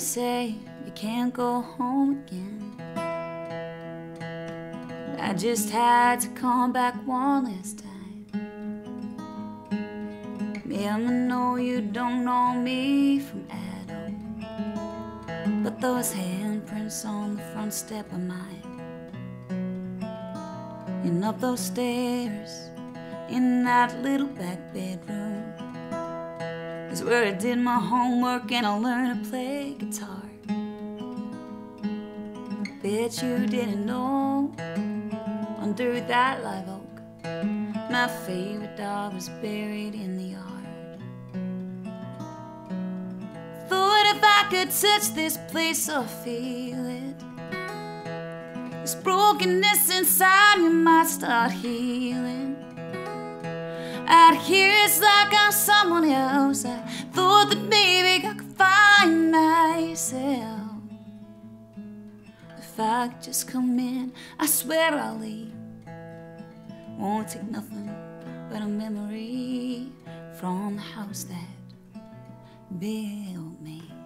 say you can't go home again. I just had to come back one last time. Yeah, I know you don't know me from Adam, but those handprints on the front step of mine, and up those stairs in that little back bedroom is where I did my homework and I learned to play guitar. I bet you didn't know, under that live oak, my favorite dog was buried in the yard. Thought if I could touch this place or feel it, this brokenness inside me might start healing. I'd hear it's like I'm someone else. I thought that maybe I could find myself. If I could just come in, I swear I'll leave. Won't take nothing but a memory from the house that built me.